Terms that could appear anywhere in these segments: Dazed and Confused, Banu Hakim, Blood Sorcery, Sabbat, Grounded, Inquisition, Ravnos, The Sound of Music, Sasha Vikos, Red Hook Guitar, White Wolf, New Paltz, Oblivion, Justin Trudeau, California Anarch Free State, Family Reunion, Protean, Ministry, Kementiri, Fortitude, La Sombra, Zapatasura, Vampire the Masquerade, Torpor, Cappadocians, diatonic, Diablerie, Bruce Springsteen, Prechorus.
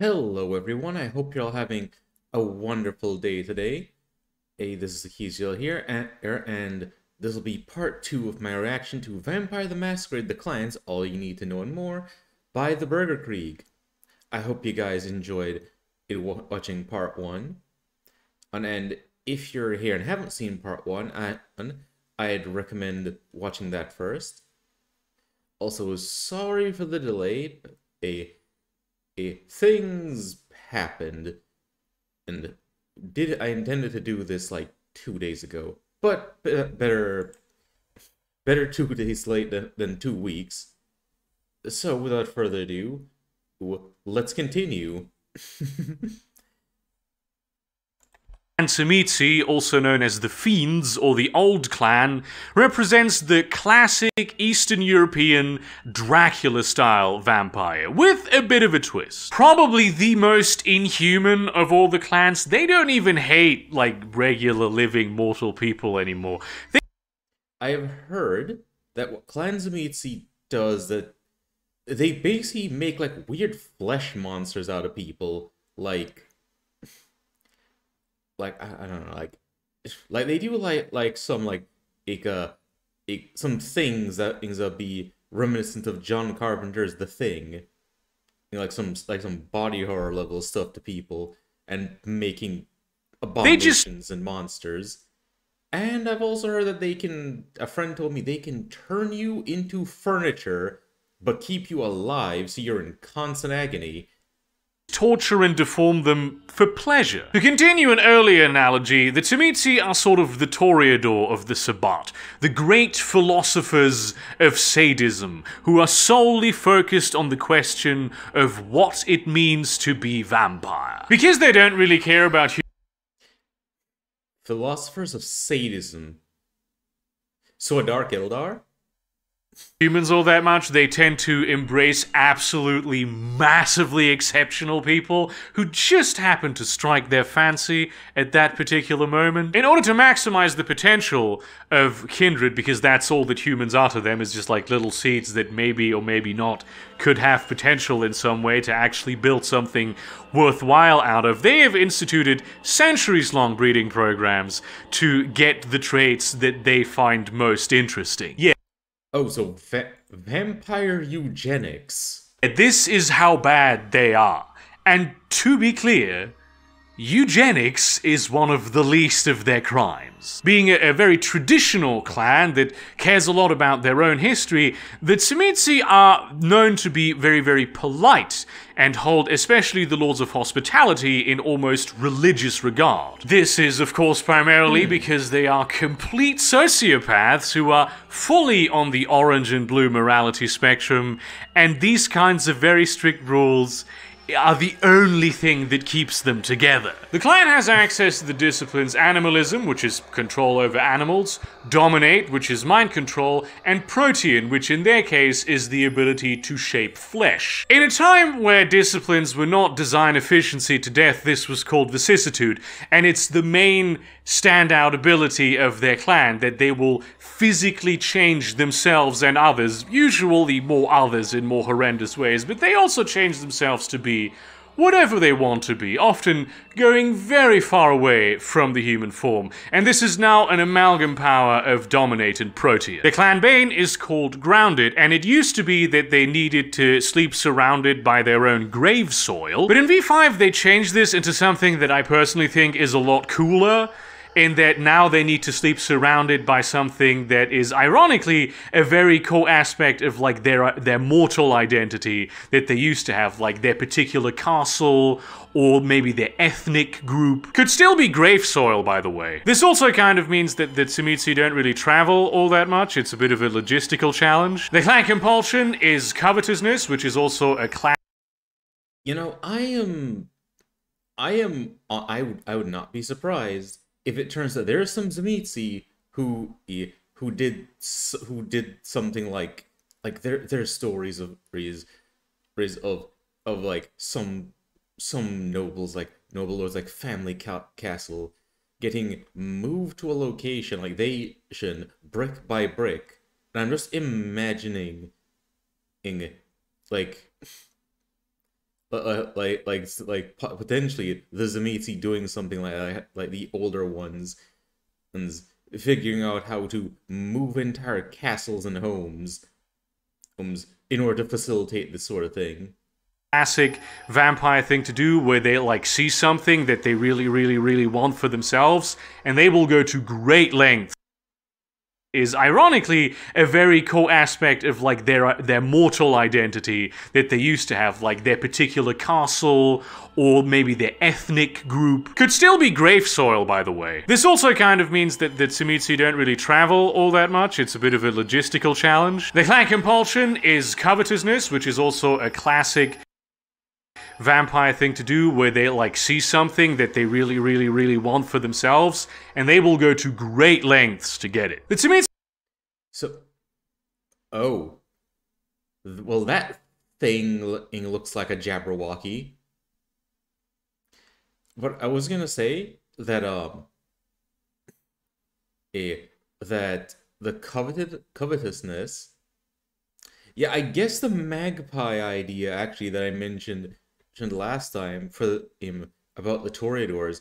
Hello everyone, I hope you're all having a wonderful day today. Hey, this is Hecata here, and this will be part 2 of my reaction to Vampire the Masquerade, The Clans, All You Need to Know and More, by the Burgerkrieg. I hope you guys enjoyed it watching part 1. And if you're here and haven't seen part 1, I'd recommend watching that first. Also, sorry for the delay, but things happened, and I intended to do this like 2 days ago, but better 2 days late than 2 weeks. So without further ado, let's continue. And Tzimisce, also known as the Fiends or the Old Clan, represents the classic Eastern European Dracula-style vampire, with a bit of a twist. Probably the most inhuman of all the clans. They don't even hate, like, regular living mortal people anymore. I have heard that what Clan Tzimisce does, that they basically make, like, weird flesh monsters out of people, like I don't know, like they do some things that ends up be reminiscent of John Carpenter's The Thing, you know, like some body horror level stuff to people and making abominations and monsters. And I've also heard that they can. A friend told me they can turn you into furniture, but keep you alive, so you're in constant agony. Torture and deform them for pleasure. To continue an earlier analogy, the Tzimisce are sort of the Toreador of the Sabbat, the great philosophers of sadism, who are solely focused on the question of what it means to be vampire. Because they don't really care about philosophers of sadism. So a Dark Eldar? Humans all that much, they tend to embrace absolutely massively exceptional people who just happen to strike their fancy at that particular moment. In order to maximize the potential of kindred, because that's all that humans are to them, is just like little seeds that maybe or maybe not could have potential in some way to actually build something worthwhile out of. They have instituted centuries-long breeding programs to get the traits that they find most interesting. Yeah. Oh, so vampire eugenics. This is how bad they are. And to be clear, eugenics is one of the least of their crimes. Being a very traditional clan that cares a lot about their own history, the Tzimisce are known to be very, very polite and hold especially the laws of hospitality in almost religious regard. This is, of course, primarily because they are complete sociopaths who are fully on the orange and blue morality spectrum, and these kinds of very strict rules are the only thing that keeps them together. The clan has access to the disciplines Animalism, which is control over animals, Dominate, which is mind control, and Protean, which in their case is the ability to shape flesh. In a time where disciplines were not design efficiency to death, this was called Vicissitude, and it's the main standout ability of their clan, that they will physically change themselves and others, usually more others in more horrendous ways, but they also change themselves to be whatever they want to be, often going very far away from the human form. And this is now an amalgam power of Dominate and Protean. The clan bane is called Grounded, and it used to be that they needed to sleep surrounded by their own grave soil. But in V5 they changed this into something that I personally think is a lot cooler, in that now they need to sleep surrounded by something that is ironically a very core aspect of like their mortal identity that they used to have, like their particular castle or maybe their ethnic group. Could still be grave soil, by the way. This also kind of means that the Tzimisce don't really travel all that much. It's a bit of a logistical challenge. The clan compulsion is covetousness, which is also a clan. You know, I would not be surprised if it turns out there are some Tzimisce who did something like there's stories of like some nobles, like noble lords, like family castle, getting moved to a location like they should, brick by brick. And I'm just imagining, like like potentially the Tzimisce doing something like that, like the older ones, and figuring out how to move entire castles and homes in order to facilitate this sort of thing. Classic vampire thing to do, where they like see something that they really want for themselves, and they will go to great lengths. Is ironically a very core aspect of like their mortal identity that they used to have, like their particular castle or maybe their ethnic group. Could still be grave soil, by the way. This also kind of means that the Tzimisce don't really travel all that much. It's a bit of a logistical challenge. The clan compulsion is covetousness, which is also a classic vampire thing to do, where they like see something that they really want for themselves, and they will go to great lengths to get it. But to me, it's so... Oh. Well, that thing looks like a Jabberwocky. But I was gonna say that that the covetousness... Yeah, I guess the magpie idea, actually, that I mentioned last time for him about the Toreadors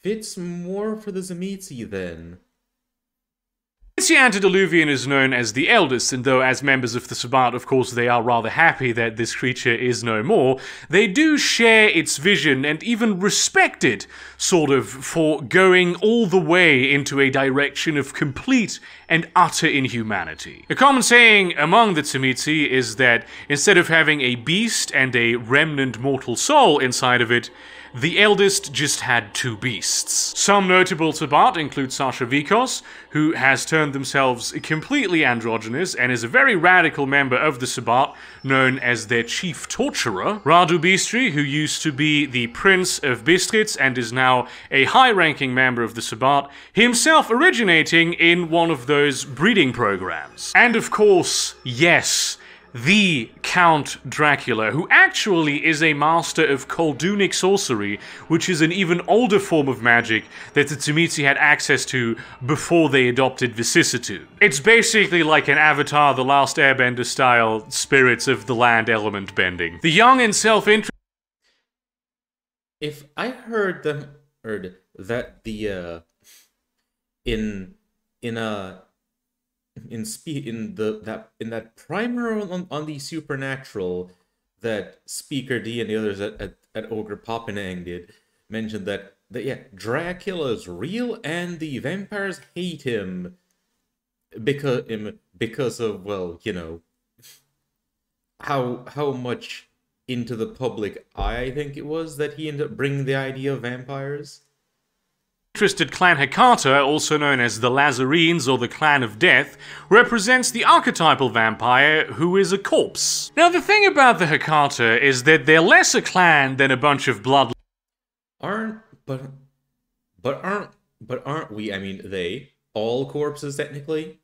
fits more for the Tzimisce then. The antediluvian is known as the eldest, and though as members of the Sabbat, of course, they are rather happy that this creature is no more, they do share its vision and even respect it, sort of, for going all the way into a direction of complete and utter inhumanity. A common saying among the Tzimisce is that instead of having a beast and a remnant mortal soul inside of it, the eldest just had two beasts. Some notable Sabbat include Sasha Vikos, who has turned themselves completely androgynous and is a very radical member of the Sabbat, known as their chief torturer. Radu Bistri, who used to be the Prince of Bistritz and is now a high-ranking member of the Sabbat, himself originating in one of those breeding programs. And of course, yes, the Count Dracula, who actually is a master of Koldunic sorcery, which is an even older form of magic that the Tzimisce had access to before they adopted Vicissitude. It's basically like an Avatar, The Last Airbender style spirits of the land element bending. The young and self-interested... If I heard that the, in that primer on the supernatural that Speaker D and the others at Ogre Poppenang did mentioned that yeah, Dracula's real and the vampires hate him because of, well, you know, how much into the public eye I think it was that he ended up bringing the idea of vampires. Interested clan Hecata, also known as the Lazarenes or the Clan of Death, represents the archetypal vampire who is a corpse. Now the thing about the Hecata is that they're less a clan than a bunch of blood... Aren't we, I mean, they, all corpses technically?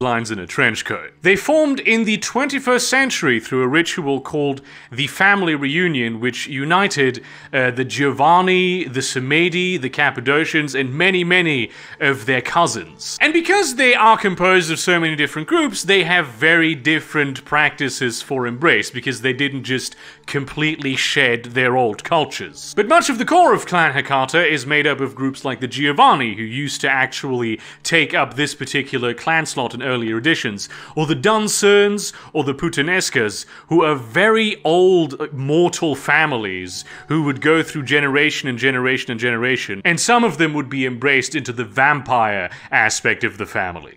Lines in a trench coat. They formed in the 21st century through a ritual called the Family Reunion, which united the Giovanni, the Semedi, the Cappadocians, and many of their cousins. And because they are composed of so many different groups, they have very different practices for embrace, because they didn't just completely shed their old cultures. But much of the core of Clan Hecata is made up of groups like the Giovanni, who used to actually take up this particular clan slot in earlier editions, or the Duncerns, or the Putanescas, who are very old mortal families who would go through generation and generation and generation, and some of them would be embraced into the vampire aspect of the family.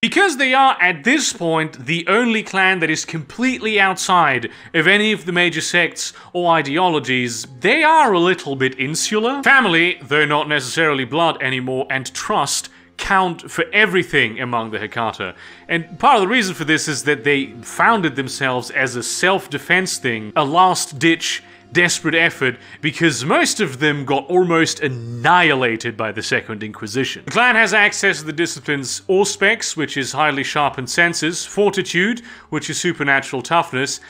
Because they are, at this point, the only clan that is completely outside of any of the major sects or ideologies, they are a little bit insular. Family, though not necessarily blood anymore, and trust count for everything among the Hecata. And part of the reason for this is that they founded themselves as a self-defense thing, a last-ditch, desperate effort, because most of them got almost annihilated by the Second Inquisition. The clan has access to the disciplines Auspex, which is highly sharpened senses, Fortitude, which is supernatural toughness,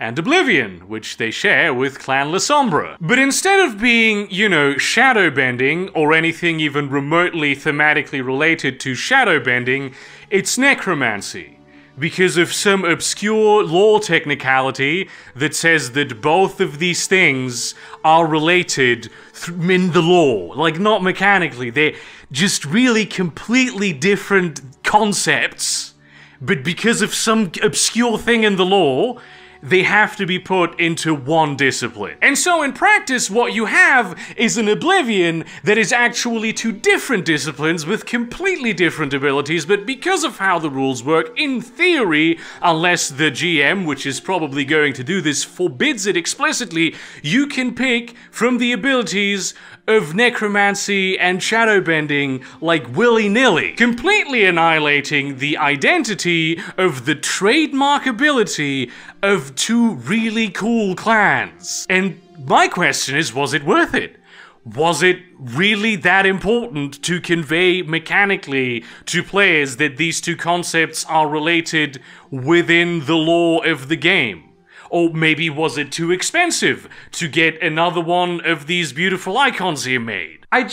and Oblivion, which they share with Clan La Sombra. But instead of being, you know, shadowbending, or anything even remotely thematically related to shadowbending, it's necromancy. because of some obscure lore technicality that says that both of these things are related in the lore. Like, not mechanically, they're just really completely different concepts, but because of some obscure thing in the lore, they have to be put into one discipline. And so in practice, what you have is an Oblivion that is actually two different disciplines with completely different abilities, but because of how the rules work, in theory, unless the GM, which is probably going to do this, forbids it explicitly, you can pick from the abilities of necromancy and shadowbending like willy-nilly, completely annihilating the identity of the trademark ability of two really cool clans. And my question is, was it worth it? Was it really that important to convey mechanically to players that these two concepts are related within the lore of the game? Or maybe was it too expensive to get another one of these beautiful icons he made? I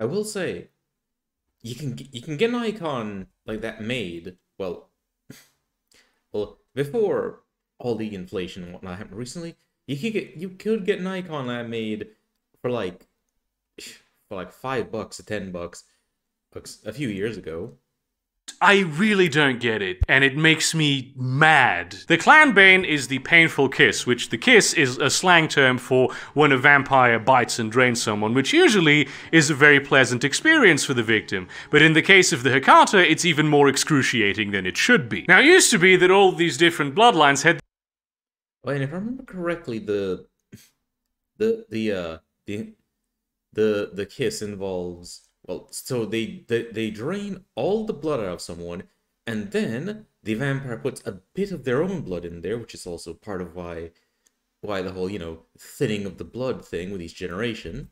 will say, you can get an icon like that made, well, before all the inflation and whatnot happened recently, you could get an icon that made for like $5 or $10 a few years ago. I really don't get it, and it makes me mad. The clan bane is the painful kiss, which the kiss is a slang term for when a vampire bites and drains someone, which usually is a very pleasant experience for the victim. But in the case of the Hecata, it's even more excruciating than it should be. Now, it used to be that all these different bloodlines had... Well, and if I remember correctly, the kiss involves... Well, so they drain all the blood out of someone, and then the vampire puts a bit of their own blood in there, which is also part of why the whole, you know, thinning of the blood thing with each generation.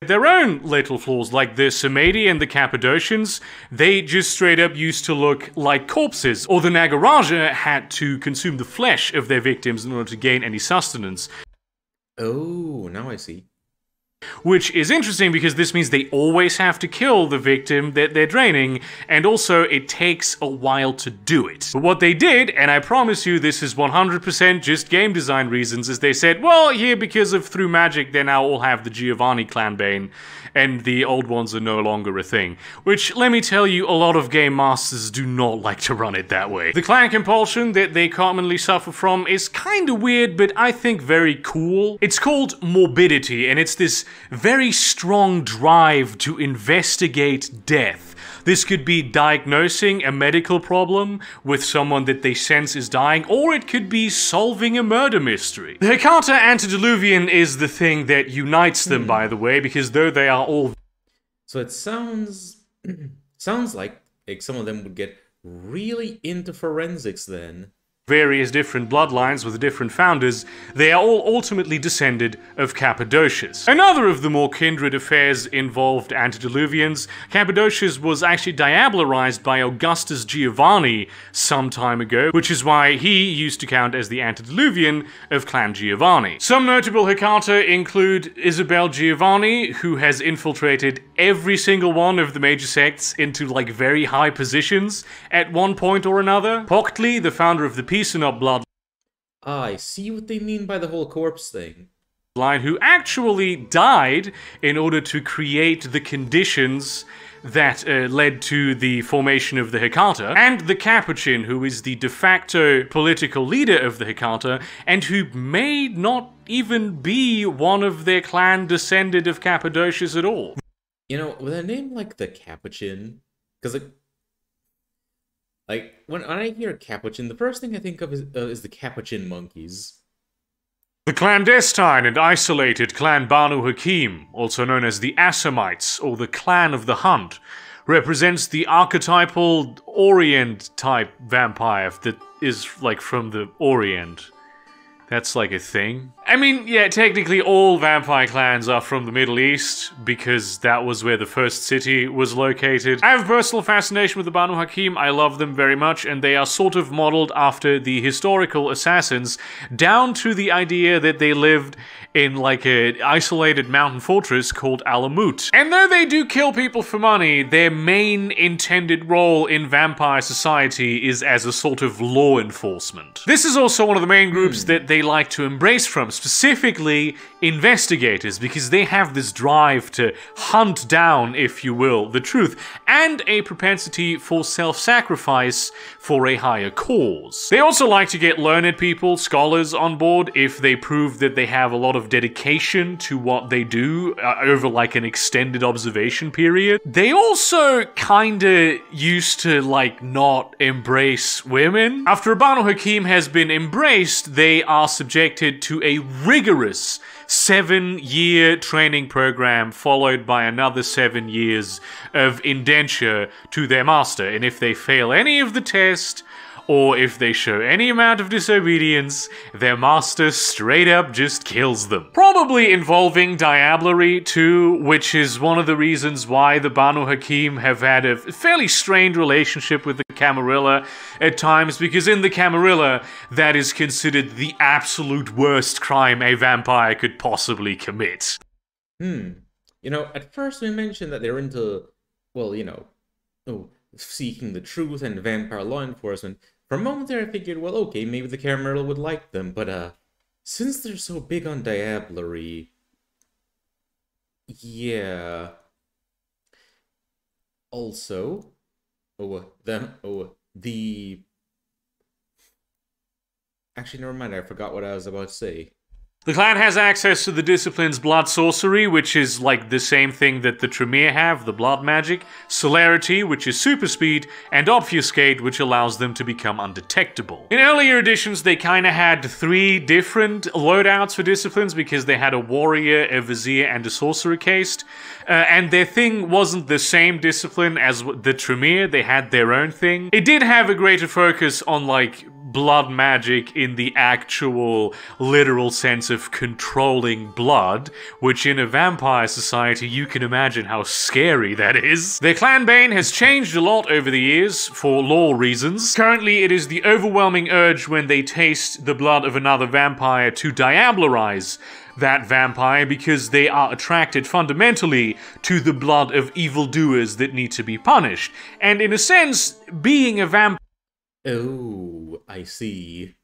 Their own little flaws, like the Semedi and the Cappadocians, they just straight up used to look like corpses, or the Nagaraja had to consume the flesh of their victims in order to gain any sustenance. Oh, now I see. Which is interesting because this means they always have to kill the victim that they're draining, and also it takes a while to do it. But what they did, and I promise you this is 100% just game design reasons, is they said, well, here, because of through magic, they now all have the Giovanni clan bane, and the old ones are no longer a thing. Which, let me tell you, a lot of game masters do not like to run it that way. The clan compulsion that they commonly suffer from is kinda weird, but I think very cool. It's called morbidity, and it's this very strong drive to investigate death. This could be diagnosing a medical problem with someone that they sense is dying, or it could be solving a murder mystery. The Hecata Antediluvian is the thing that unites them, by the way, because though they are all... So it sounds like some of them would get really into forensics then. Various different bloodlines with different founders, they are all ultimately descended of Cappadocians. Another of the more kindred affairs involved antediluvians. Cappadocians was actually diablerized by Augustus Giovanni some time ago, which is why he used to count as the antediluvian of Clan Giovanni. Some notable Hecata include Isabel Giovanni, who has infiltrated every single one of the major sects into like very high positions at one point or another. Poctli, the founder of the Peace and Up blood. I see what they mean by the whole corpse thing. Line who actually died in order to create the conditions that led to the formation of the Hecata, and the Capuchin, who is the de facto political leader of the Hecata, and who may not even be one of their clan descended of Cappadocians at all. You know, with a name like the Capuchin, because like, when I hear Capuchin, the first thing I think of is the Capuchin monkeys. The clandestine and isolated clan Banu Hakim, also known as the Assamites, or the Clan of the Hunt, represents the archetypal Orient-type vampire that is, like, from the Orient. That's, like, a thing. I mean, yeah, technically all vampire clans are from the Middle East, because that was where the first city was located. I have a personal fascination with the Banu Hakim. I love them very much, and they are sort of modeled after the historical assassins, down to the idea that they lived in, like, an isolated mountain fortress called Alamut. And though they do kill people for money, their main intended role in vampire society is as a sort of law enforcement. This is also one of the main groups that they like to embrace from, specifically investigators, because they have this drive to hunt down, if you will, the truth, and a propensity for self-sacrifice for a higher cause. They also like to get learned people, scholars, on board if they prove that they have a lot of dedication to what they do over like an extended observation period. They also kinda used to like not embrace women. After Banu Hakim has been embraced, they are subjected to a rigorous 7-year training program followed by another 7 years of indenture to their master, and if they fail any of the test, or if they show any amount of disobedience, their master straight up just kills them. Probably involving Diablerie too, which is one of the reasons why the Banu Hakim have had a fairly strained relationship with the Camarilla at times, because in the Camarilla, that is considered the absolute worst crime a vampire could possibly commit. You know, at first we mentioned that they're into, well, you know, seeking the truth and vampire law enforcement. For a moment there I figured, well, okay, maybe the Camarilla would like them, but since they're so big on Diablerie, yeah. Also, actually, never mind, I forgot what I was about to say. The clan has access to the discipline's blood sorcery, which is like the same thing that the Tremere have, the blood magic, celerity, which is super speed, and obfuscate, which allows them to become undetectable. In earlier editions, they kinda had 3 different loadouts for disciplines, because they had a warrior, a vizier, and a sorcerer caste. And their thing wasn't the same discipline as the Tremere, they had their own thing. It did have a greater focus on, like, blood magic in the actual literal sense of controlling blood, which in a vampire society you can imagine how scary that is. Their clan bane has changed a lot over the years for lore reasons. Currently it is the overwhelming urge when they taste the blood of another vampire to diablerize that vampire, because they are attracted fundamentally to the blood of evildoers that need to be punished. And in a sense, being a vampire... Oh, I see.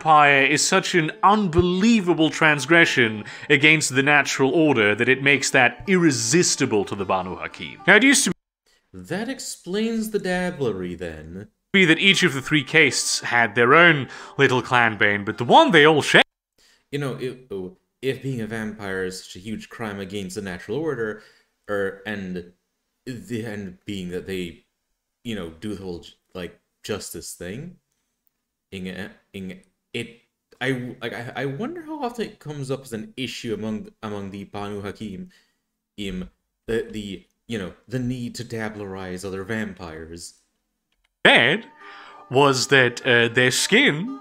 Vampire is such an unbelievable transgression against the natural order that it makes that irresistible to the Banu Hakim. Now, it used to be... That explains the Diablerie, then. ...be that each of the 3 castes had their own little clan bane, but the one they all shared... You know, if being a vampire is such a huge crime against the natural order, and being that they, you know, do the whole, like, justice thing, I wonder how often it comes up as an issue among the Banu Hakim, the need to diablerize other vampires. Bad was that their skin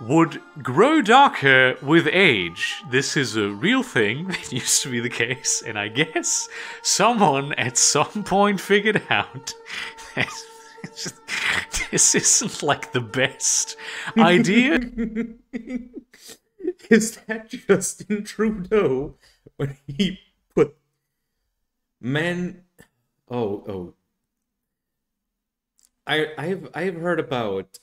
would grow darker with age. This is a real thing that used to be the case, and I guess someone at some point figured out that. This isn't like the best idea. Is that Justin Trudeau when he put men? Oh. I've heard about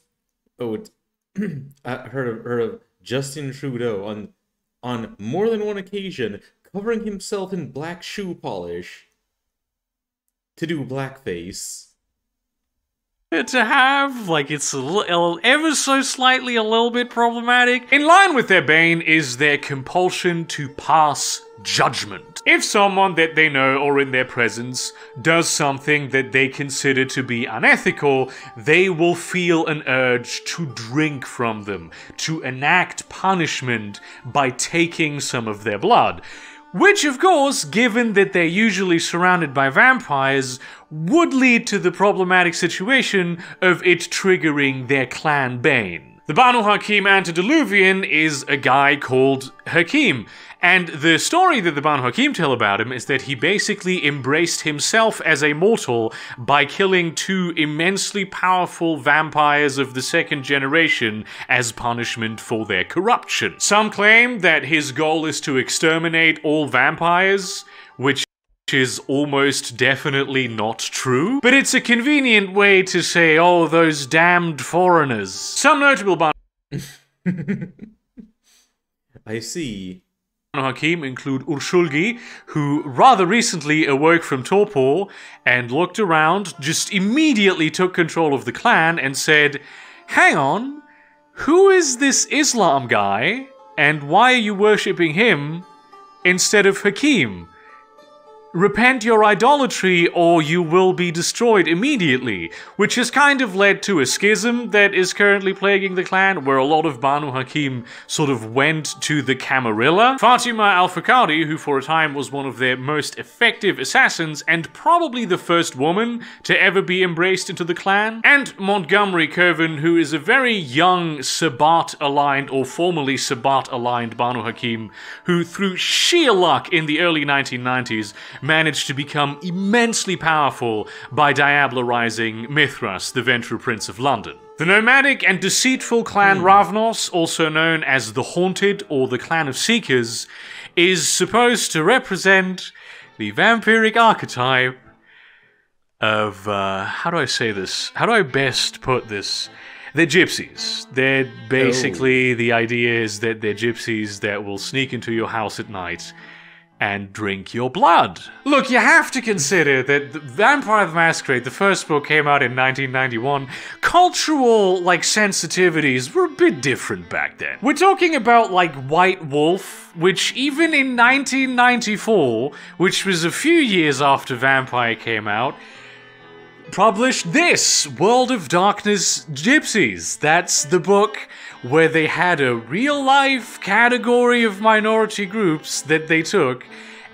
I heard of Justin Trudeau on more than one occasion covering himself in black shoe polish to do blackface. To have, like, it's ever so slightly a little bit problematic. In line with their bane is their compulsion to pass judgment. If someone that they know or in their presence does something that they consider to be unethical, they will feel an urge to drink from them, to enact punishment by taking some of their blood. Which, of course, given that they're usually surrounded by vampires, would lead to the problematic situation of it triggering their clan bane. The Banu Hakim antediluvian is a guy called Hakim, and the story that the Banu Hakim tell about him is that he basically embraced himself as a mortal by killing two immensely powerful vampires of the second generation as punishment for their corruption. Some claim that his goal is to exterminate all vampires, which is almost definitely not true, but it's a convenient way to say, oh, those damned foreigners. Some notable I see. Banu Hakim include Urshulgi, who rather recently awoke from Torpor and looked around, just immediately took control of the clan and said, hang on, who is this Islam guy and why are you worshipping him instead of Hakim? Repent your idolatry or you will be destroyed immediately, which has kind of led to a schism that is currently plaguing the clan, where a lot of Banu Hakim sort of went to the Camarilla. Fatima al-Fakadi, who for a time was one of their most effective assassins and probably the first woman to ever be embraced into the clan, and Montgomery Kirvin, who is a very young Sabbat-aligned or formerly Sabbat-aligned Banu Hakim, who through sheer luck in the early 1990s managed to become immensely powerful by diablerizing Mithras, the Ventru Prince of London. The nomadic and deceitful clan Ravnos, also known as the Haunted or the Clan of Seekers, is supposed to represent the vampiric archetype of, how do I say this? How do I best put this? They're gypsies. They're basically, the idea is that they're gypsies that will sneak into your house at night and drink your blood. Look, you have to consider that the Vampire the Masquerade, the first book, came out in 1991. Cultural, like, sensitivities were a bit different back then. We're talking about, like, White Wolf, which even in 1994, which was a few years after Vampire came out, published this, World of Darkness Gypsies. That's the book where they had a real-life category of minority groups that they took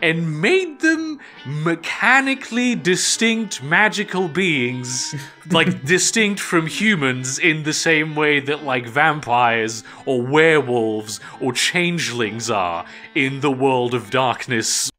and made them mechanically distinct magical beings, like distinct from humans in the same way that like vampires or werewolves or changelings are in the World of Darkness.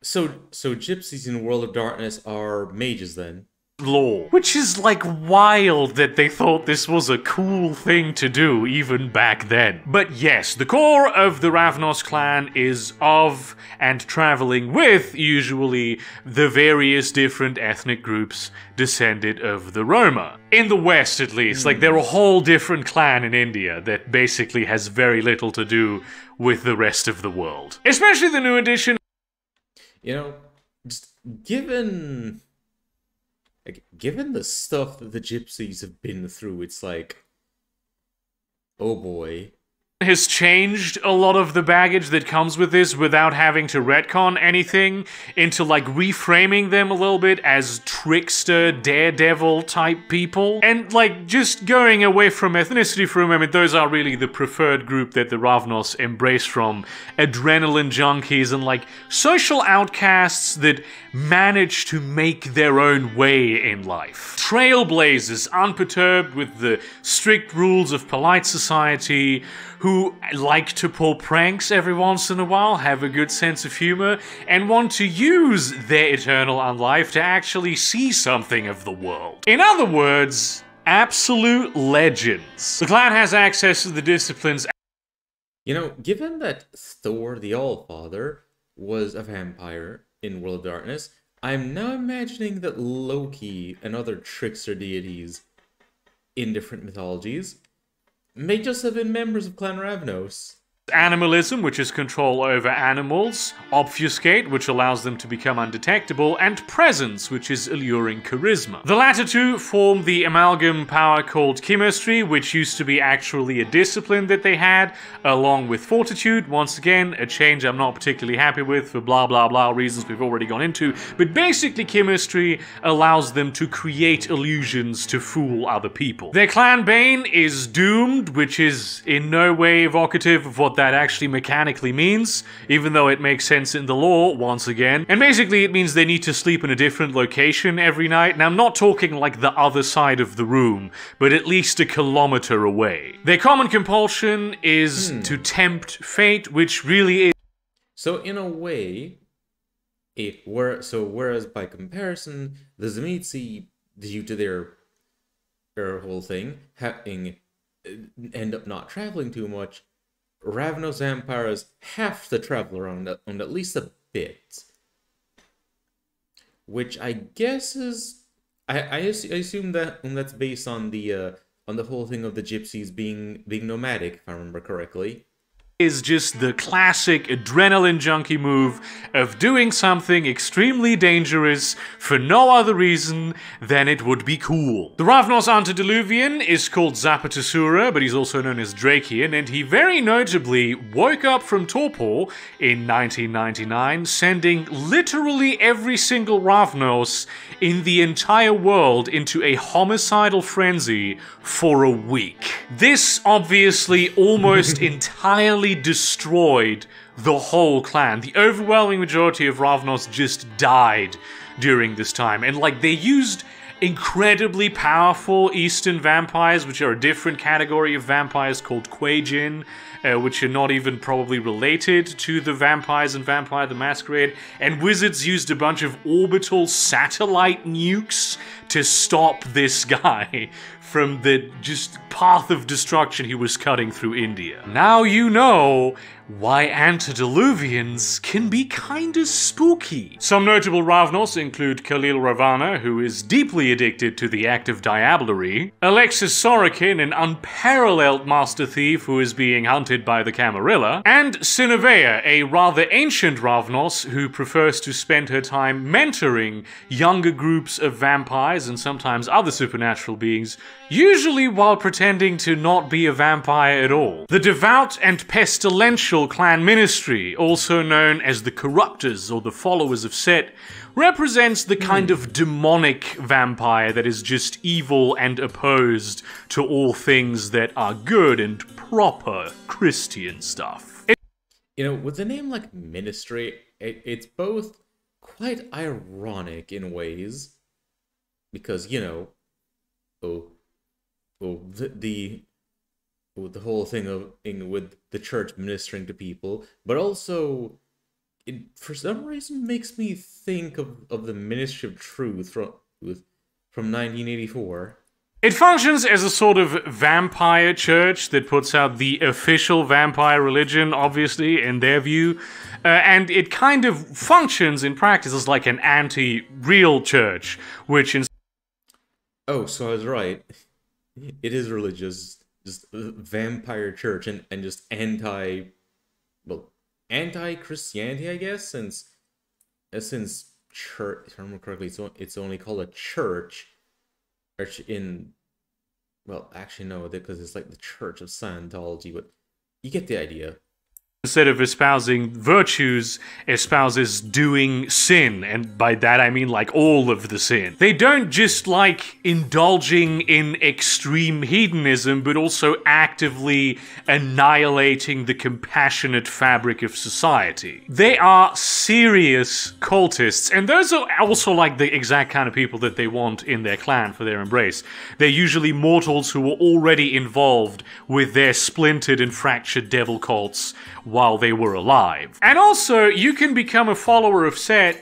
So gypsies in World of Darkness are mages then? Lore. Which is like wild that they thought this was a cool thing to do even back then. But yes, the core of the Ravnos clan is of and traveling with usually the various different ethnic groups descended of the Roma. In the West at least, like they're a whole different clan in India that basically has very little to do with the rest of the world. Especially the new edition. You know, just given... like, given the stuff that the gypsies have been through, it's like, oh boy. Has changed a lot of the baggage that comes with this without having to retcon anything into, like, reframing them a little bit as trickster, daredevil type people. And, like, just going away from ethnicity for a moment, those are really the preferred group that the Ravnos embrace from. Adrenaline junkies and, like, social outcasts that manage to make their own way in life. Trailblazers, unperturbed with the strict rules of polite society, who like to pull pranks every once in a while, have a good sense of humor, and want to use their eternal unlife to actually see something of the world. In other words, absolute legends. The clan has access to the disciplines. You know, given that Thor the Allfather was a vampire in World of Darkness, I'm now imagining that Loki and other trickster deities in different mythologies may just have been members of Clan Ravnos. Animalism, which is control over animals, Obfuscate, which allows them to become undetectable, and Presence, which is alluring charisma. The latter two form the amalgam power called Chemistry, which used to be actually a discipline that they had, along with Fortitude, once again, a change I'm not particularly happy with for blah blah blah reasons we've already gone into, but basically Chemistry allows them to create illusions to fool other people. Their clan bane is Doomed, which is in no way evocative of what what that actually mechanically means, even though it makes sense in the lore, once again. And basically it means they need to sleep in a different location every night, and I'm not talking like the other side of the room, but at least a kilometer away. Their common compulsion is to tempt fate, which really is... So in a way, whereas by comparison, the Tzimisce, due to their whole thing, having end up not traveling too much, Ravnos vampires have to travel around on at least a bit. Which I guess is... I assume that that's based on the whole thing of the gypsies being nomadic, if I remember correctly. Is just the classic adrenaline junkie move of doing something extremely dangerous for no other reason than it would be cool. The Ravnos antediluvian is called Zapatasura, but he's also known as Drakian, and he very notably woke up from Torpor in 1999, sending literally every single Ravnos in the entire world into a homicidal frenzy for a week. This obviously almost entirely destroyed the whole clan. The overwhelming majority of Ravnos just died during this time. And like, they used incredibly powerful Eastern vampires, which are a different category of vampires called Quajin, which are not even probably related to the vampires in Vampire the Masquerade. And Wizards used a bunch of orbital satellite nukes to stop this guy from the just path of destruction he was cutting through India. Now you know why antediluvians can be kinda spooky. Some notable Ravnos include Khalil Ravana, who is deeply addicted to the act of Diablerie, Alexis Sorokin, an unparalleled master thief who is being hunted by the Camarilla, and Sinevea, a rather ancient Ravnos who prefers to spend her time mentoring younger groups of vampires and sometimes other supernatural beings, usually while pretending to not be a vampire at all. The devout and pestilential clan Ministry, also known as the Corruptors or the Followers of Set, represents the kind of demonic vampire that is just evil and opposed to all things that are good and proper Christian stuff. You know, with a name like Ministry, it's both quite ironic in ways, because, you know, the whole thing with the church ministering to people, but also it for some reason makes me think of the Ministry of Truth from 1984. It functions as a sort of vampire church that puts out the official vampire religion, obviously, in their view, and it kind of functions in practice as like an anti-real church, which in... Oh, so I was right. It is religious, just vampire church, and just anti-Christianity, I guess, since church, if I remember correctly, it's only called a church, well, actually no, because it's like the Church of Scientology, but you get the idea. Instead of espousing virtues, espouses doing sin, and by that I mean like all of the sin. They don't just like indulging in extreme hedonism, but also actively annihilating the compassionate fabric of society. They are serious cultists, and those are also like the exact kind of people that they want in their clan for their embrace. They're usually mortals who were already involved with their splintered and fractured devil cults while they were alive. And also, you can become a follower of Set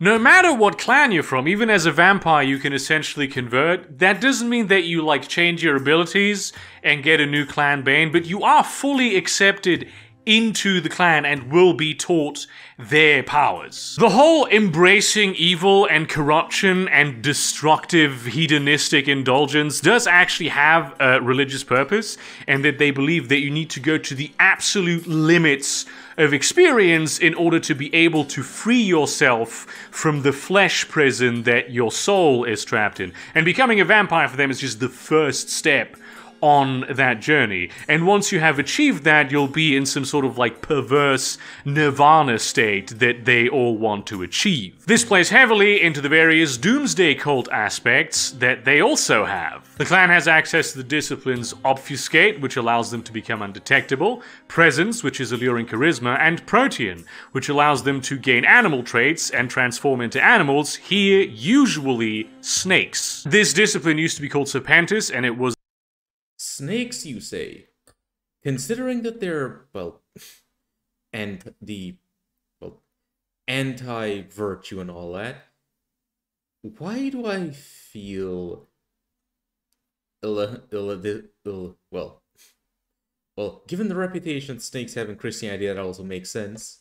no matter what clan you're from. Even as a vampire, you can essentially convert. That doesn't mean that you, like, change your abilities and get a new clan bane, but you are fully accepted into the clan and will be taught their powers. The whole embracing evil and corruption and destructive hedonistic indulgence does actually have a religious purpose, and that they believe that you need to go to the absolute limits of experience in order to be able to free yourself from the flesh prison that your soul is trapped in. And becoming a vampire for them is just the first step on that journey. And once you have achieved that, you'll be in some sort of like perverse nirvana state that they all want to achieve. This plays heavily into the various doomsday cult aspects that they also have. The clan has access to the disciplines Obfuscate, which allows them to become undetectable, Presence, which is alluring charisma, and Protean, which allows them to gain animal traits and transform into animals, here usually snakes. This discipline used to be called Serpentis, and it was... Snakes, you say? Considering that they're, well, and the, well, anti-virtue and all that, why do I feel... Well, given the reputation snakes have in Christianity, that also makes sense.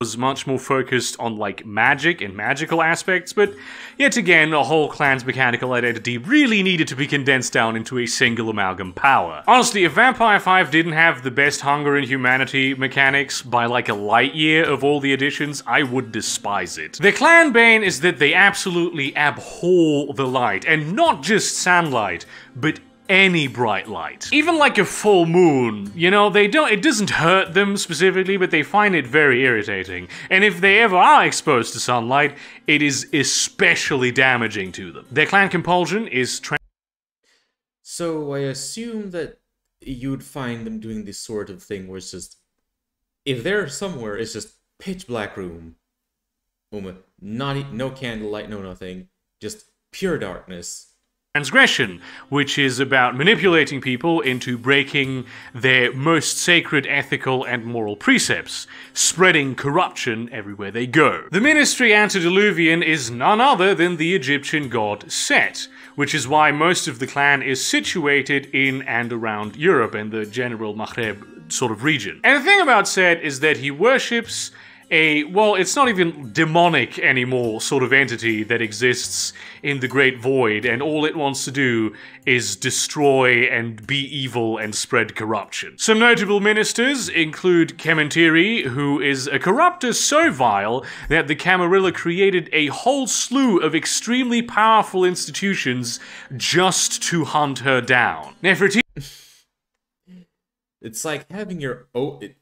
Was much more focused on like magic and magical aspects, but yet again, the whole clan's mechanical identity really needed to be condensed down into a single amalgam power. Honestly, if Vampire 5 didn't have the best hunger and humanity mechanics by like a light year of all the additions, I would despise it. The clan bane is that they absolutely abhor the light, and not just sunlight, but any bright light. Even like a full moon, you know, they don't, it doesn't hurt them specifically, but they find it very irritating. And if they ever are exposed to sunlight, it is especially damaging to them. Their clan compulsion is... So I assume that you'd find them doing this sort of thing where it's just, if they're somewhere, it's just pitch black room. Not, no candlelight, no nothing, just pure darkness. Transgression, which is about manipulating people into breaking their most sacred ethical and moral precepts, spreading corruption everywhere they go. The Ministry Antediluvian is none other than the Egyptian god Set, which is why most of the clan is situated in and around Europe and the general Maghreb sort of region. And the thing about Set is that he worships a, well, it's not even demonic anymore sort of entity that exists in the Great Void, and all it wants to do is destroy and be evil and spread corruption. Some notable ministers include Kementiri, who is a corrupter so vile that the Camarilla created a whole slew of extremely powerful institutions just to hunt her down. Nefertiti... It's like having your own...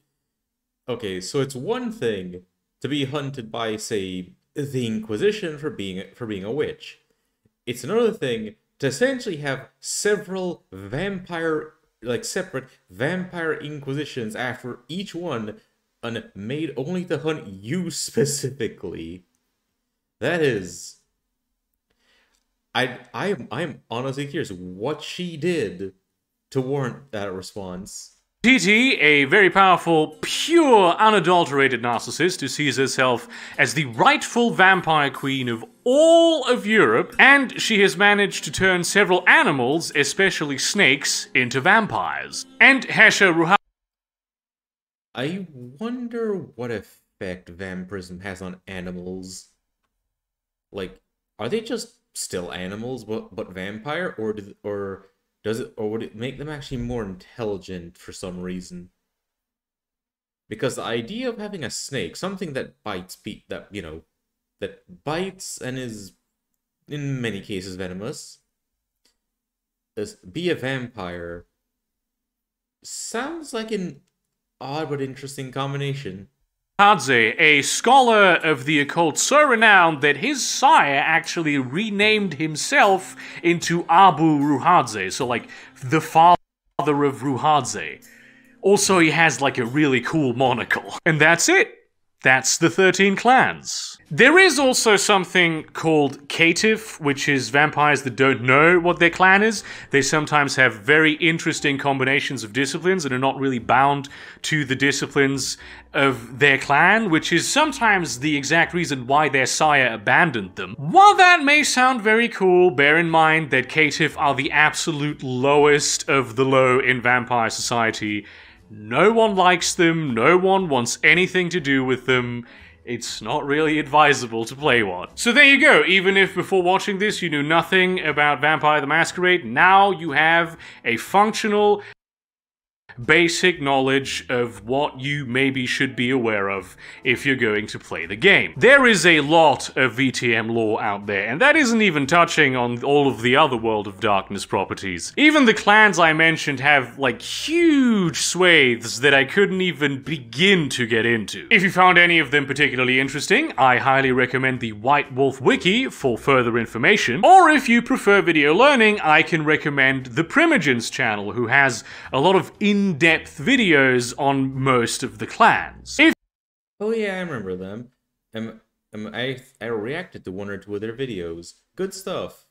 Okay, so it's one thing to be hunted by, say, the Inquisition for being a witch. It's another thing to essentially have several vampire, like separate vampire inquisitions after each one, and made only to hunt you specifically. That is, I'm honestly curious what she did to warrant that response. Titi, a very powerful, pure, unadulterated narcissist who sees herself as the rightful vampire queen of all of Europe, and she has managed to turn several animals, especially snakes, into vampires. And Hesha Ruha... I wonder what effect vampirism has on animals. Like, are they just still animals, but vampire, or would it make them actually more intelligent for some reason? Because the idea of having a snake, something that bites, that bites and is, in many cases, venomous, is be a vampire, sounds like an odd but interesting combination. Hadze, a scholar of the occult so renowned that his sire actually renamed himself into Abu Ruhadze, so like the father of Ruhadze. Also, he has like a really cool monocle. And that's it. That's the 13 clans. There is also something called Caitiff, which is vampires that don't know what their clan is. They sometimes have very interesting combinations of disciplines and are not really bound to the disciplines of their clan, which is sometimes the exact reason why their sire abandoned them. While that may sound very cool, bear in mind that Caitiff are the absolute lowest of the low in vampire society. No one likes them, no one wants anything to do with them. It's not really advisable to play one. So there you go, even if before watching this you knew nothing about Vampire the Masquerade, now you have a functional basic knowledge of what you maybe should be aware of if you're going to play the game. There is a lot of VTM lore out there, and that isn't even touching on all of the other World of Darkness properties. Even the clans I mentioned have, like, huge swathes that I couldn't even begin to get into. If you found any of them particularly interesting, I highly recommend the White Wolf Wiki for further information, or if you prefer video learning, I can recommend the Primogen's channel, who has a lot of in-depth videos on most of the clans. Oh yeah, I remember them. I reacted to one or two of their videos. Good stuff.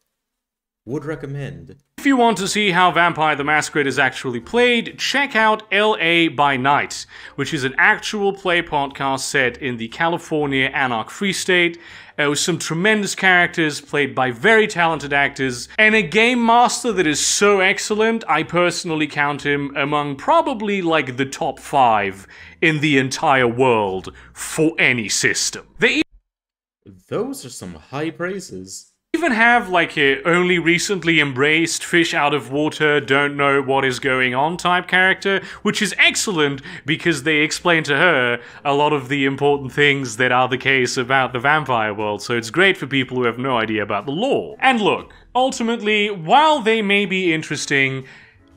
Would recommend. If you want to see how Vampire the Masquerade is actually played, check out LA by Night, which is an actual play podcast set in the California Anarch Free State, with some tremendous characters played by very talented actors, and a game master that is so excellent, I personally count him among probably like the top 5 in the entire world for any system. Those are some high praises. Even have like a only recently embraced, fish out of water, don't know what is going on type character, which is excellent because they explain to her a lot of the important things that are the case about the vampire world, so it's great for people who have no idea about the lore. And look, ultimately, while they may be interesting,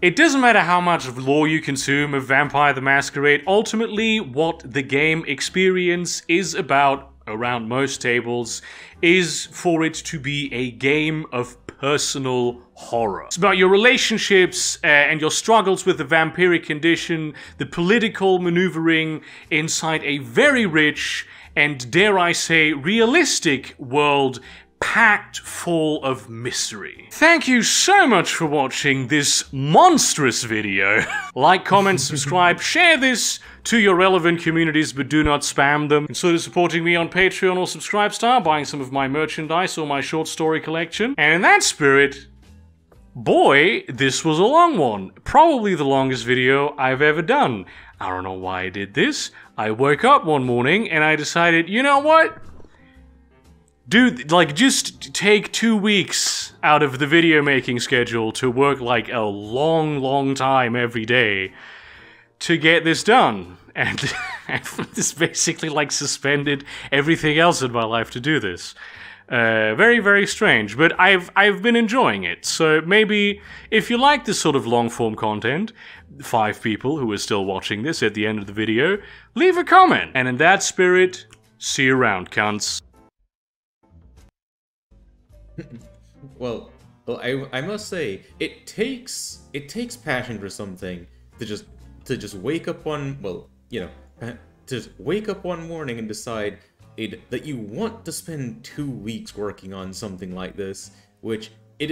it doesn't matter how much lore you consume of Vampire the Masquerade, ultimately what the game experience is about around most tables is for it to be a game of personal horror. It's about your relationships and your struggles with the vampiric condition, the political maneuvering inside a very rich and, dare I say, realistic world packed full of mystery. Thank you so much for watching this monstrous video. Like, comment, subscribe, share this to your relevant communities, but do not spam them. Consider supporting me on Patreon or Subscribestar, buying some of my merchandise or my short story collection. And in that spirit, boy, this was a long one. Probably the longest video I've ever done. I don't know why I did this. I woke up one morning and I decided, you know what? Dude, like, just take 2 weeks out of the video making schedule to work like a long time every day to get this done. And it's basically like suspended everything else in my life to do this. Very strange, but I've been enjoying it. So maybe if you like this sort of long-form content, 5 people who are still watching this at the end of the video, leave a comment. And in that spirit, see you around, cunts. Well, I must say, it takes passion for something to just wake up one, well, you know, to just wake up one morning and decide that you want to spend 2 weeks working on something like this, which it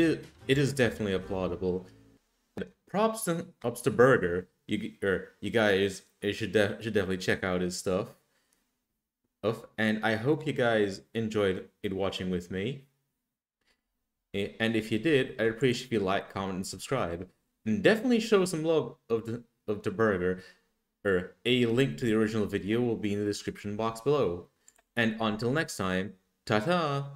is definitely applaudable. Props to Burger, you guys should definitely check out his stuff. And I hope you guys enjoyed it watching with me. And if you did, I'd appreciate if you like, comment, and subscribe. And definitely show some love of the Burger. A link to the original video will be in the description box below. And until next time, ta-ta!